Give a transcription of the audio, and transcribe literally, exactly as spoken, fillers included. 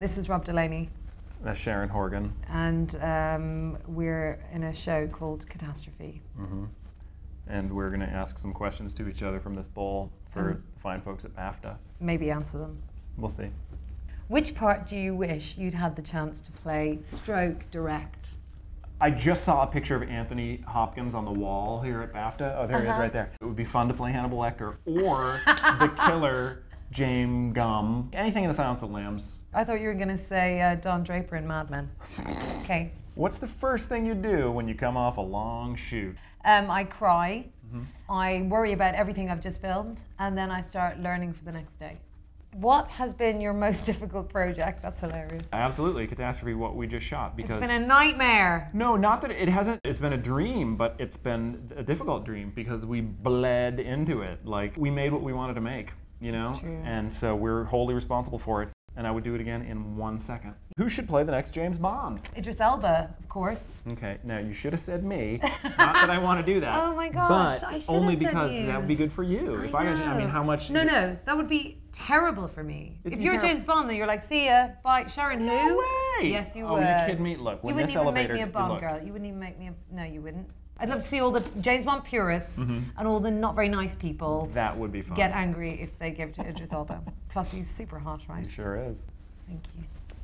This is Rob Delaney. That's Sharon Horgan. And um, we're in a show called Catastrophe. Mm-hmm. And we're going to ask some questions to each other from this bowl for um, fine folks at BAFTA. Maybe answer them. We'll see. Which part do you wish you'd had the chance to play, stroke, direct? I just saw a picture of Anthony Hopkins on the wall here at BAFTA. Oh, there uh-huh. he is right there. It would be fun to play Hannibal Lecter or the killer Jame Gum. Anything in the Silence of the Lambs. I thought you were going to say uh, Don Draper in Mad Men. Okay. What's the first thing you do when you come off a long shoot? Um, I cry. Mm-hmm. I worry about everything I've just filmed, and then I start learning for the next day. What has been your most difficult project? That's hilarious. Absolutely, Catastrophe, what we just shot. Because it's been a nightmare. No, not that it hasn't. It's been a dream, but it's been a difficult dream because we bled into it. Like, we made what we wanted to make, you know? That's true. And so we're wholly responsible for it. And I would do it again in one second. Who should play the next James Bond? Idris Elba, of course. Okay, now you should have said me. Not that I want to do that. Oh my gosh, but I should only have because said you. That would be good for you. I if know. I got you, I mean, how much? No, no, that would be terrible for me. It'd if you're James Bond, then you're like, see ya, bye, Sharon. No who? Way. Yes, you oh, would. Oh, you kidding me? Look, when you wouldn't this even elevator, make me a Bond girl. You wouldn't even make me a. No, you wouldn't. I'd love to see all the James Bond purists mm-hmm. and all the not very nice people that would be fun. Get angry if they give it to Idris Elba. Plus, he's super hot, right? He sure is. Thank you.